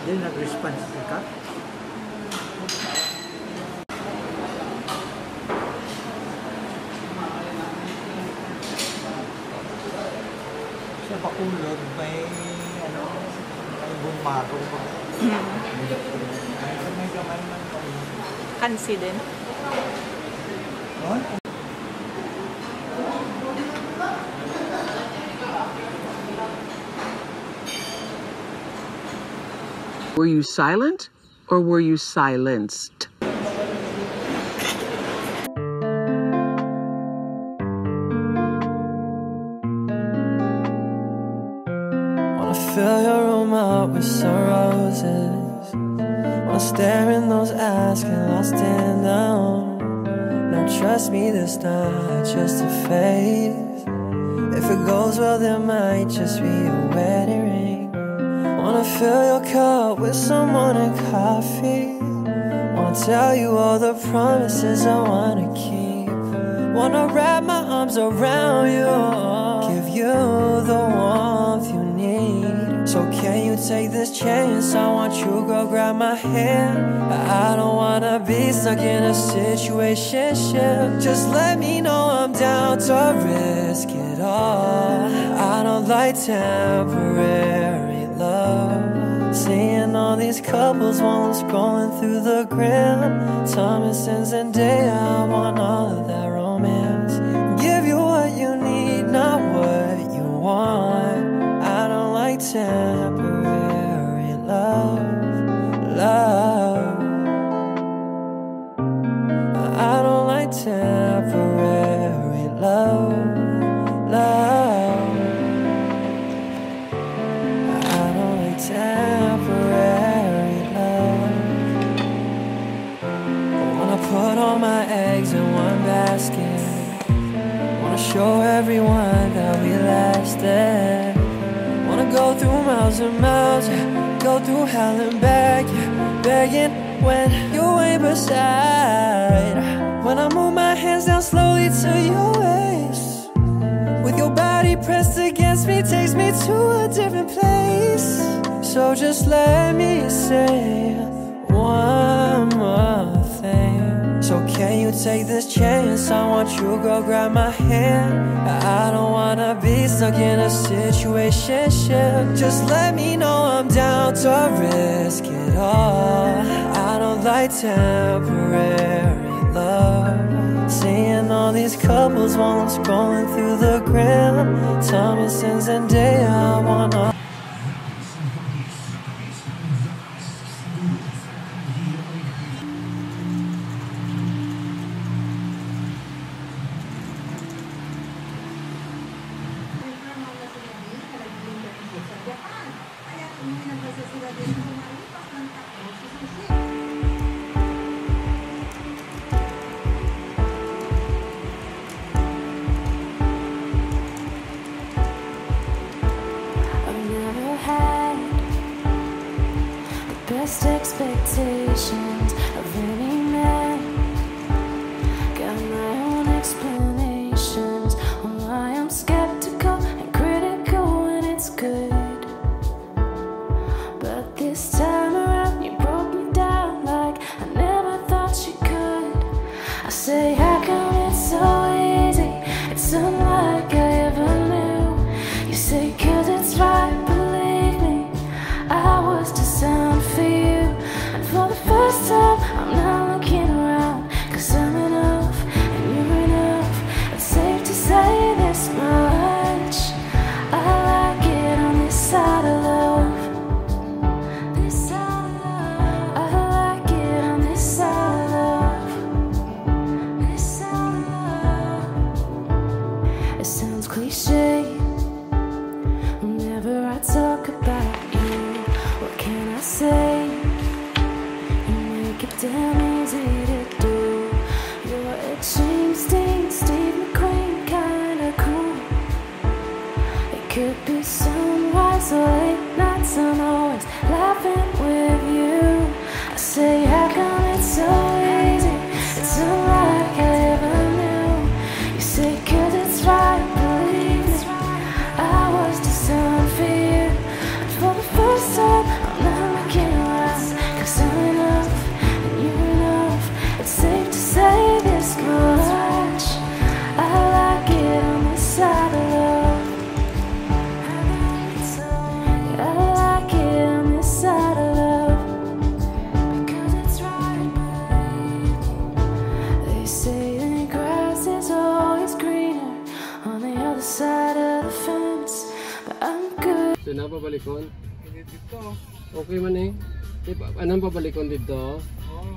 Dia nak response dekat siya pakulog may ano may bumago pa may gamay man kansi din no? Were you silent or were you silenced? Wanna fill your room up with roses. Wanna stare in those eyes, get lost in them. Now trust me, this not just a phase. If it goes well, there might just be a wedding ring. Wanna fill your cup with some morning coffee. Wanna tell you all the promises I wanna keep. Wanna wrap my arms around you, give you the warmth you need. So can you take this chance? I want you, girl, grab my hand. I don't wanna be stuck in a situationship. Just let me know I'm down to risk it all. I don't like temporary love. Seeing all these couples while I'm scrolling through the gram. Thomas and Zendaya, I want all of that romance. Give you what you need, not what you want. I don't like temporary love. I don't like temporary love. Temporary love. I wanna put all my eggs in one basket. Wanna show everyone that we lasted. Wanna go through miles and miles, go through hell and back, begging when you ain't beside. When I move my hands down slowly to your waist, with your body pressed against me, takes me to a different place. So just let me say one more thing. So can you take this chance? I want you, girl, grab my hand. I don't wanna be stuck in a situationship. Just let me know I'm down to risk it all. I don't like temporary love. Seeing all these couples while I'm scrolling through the gram. Thomas and Zendaya, I wanna expectations of any man. Got my own explanations on why I'm skeptical and critical when it's good. But this time around you broke me down like I never thought you could. I say, how come it's so easy? It's unlike I ever knew. You say, 'cause it's right, believe me, I was designed for you. For the first time, I'm not looking around, 'cause I'm enough, and you're enough. It's safe to say this much, I like it on this side of love. This side of love, I like it on this side of love. This this much. I like it on the side of love. I like it on the side of love, because it's right by. They say the grass is always greener on the other side of the fence, but I'm good. Sinapabalikon? Dito. Okay man eh. Anong pabalikon dito? Oo.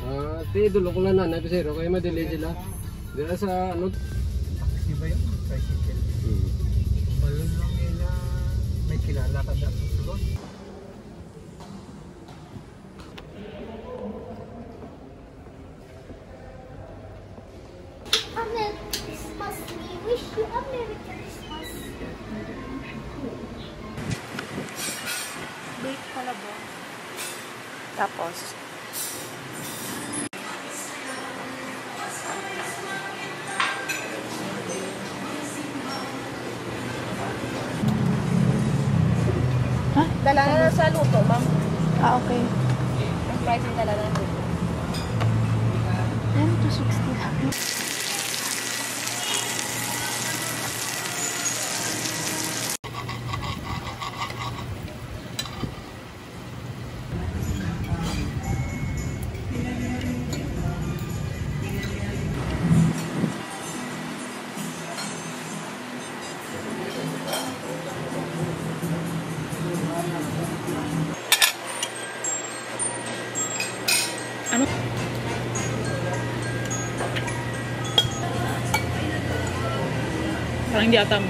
Ah, te dulo ko lang na nabi sir, okay madali sila. Dito sa ano? Taxi ba 'yun? Tricycle. Balon lang nila. May kilala ka daw sa sulod. Amen. Christmas, we wish you a Merry Christmas. Bake pala ba? Tapos dala na sa luto, ma'am. Ah, okay. Ang price na dala na sa luto. 10 to 60. Parang di ata mo.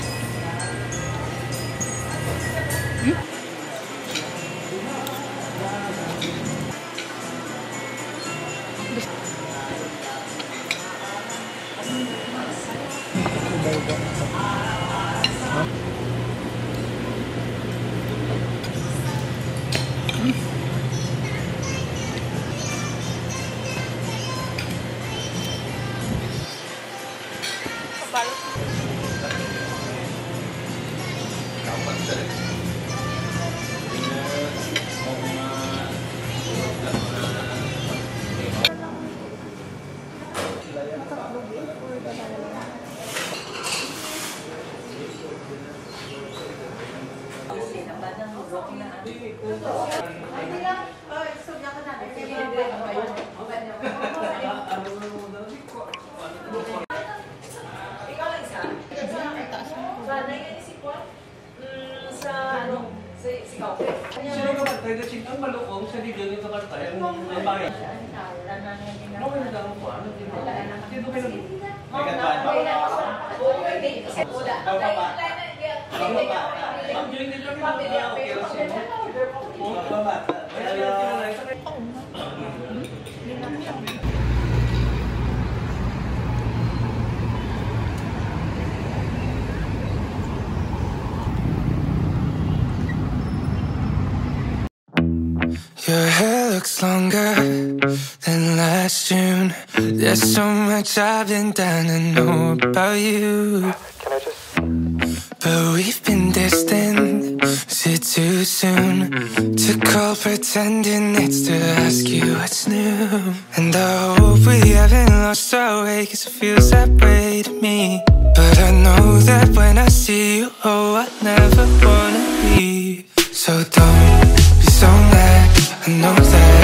Your hair looks longer than last June. There's so much I've been dying to know about you. Can I just... But we've been distant. Is it too soon to call pretending it's to ask you what's new? And I hope we haven't lost our way, 'cause it feels that way to me. But I know that when I see you, oh, I never wanna leave. So don't be so mad, I know that.